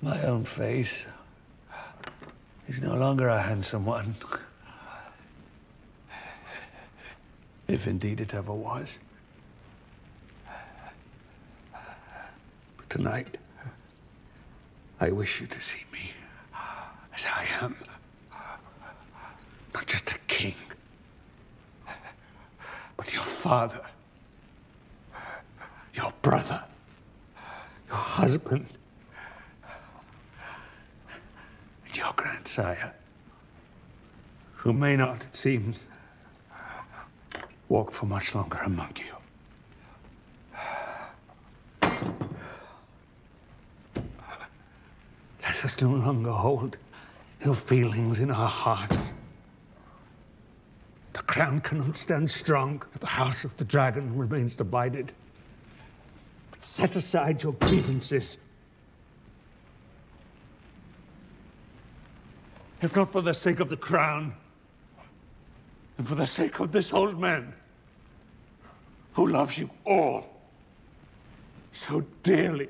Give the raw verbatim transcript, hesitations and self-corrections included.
my own face. He's no longer a handsome one. If indeed it ever was. But tonight, I wish you to see me as I am. Not just a king, but your father, your brother, your husband, and your grandsire, who may not, it seems, walk for much longer among you. Let us no longer hold ill feelings in our hearts. The crown cannot stand strong if the House of the Dragon remains divided. But set aside your grievances. If not for the sake of the crown, and for the sake of this old man, who loves you all so dearly.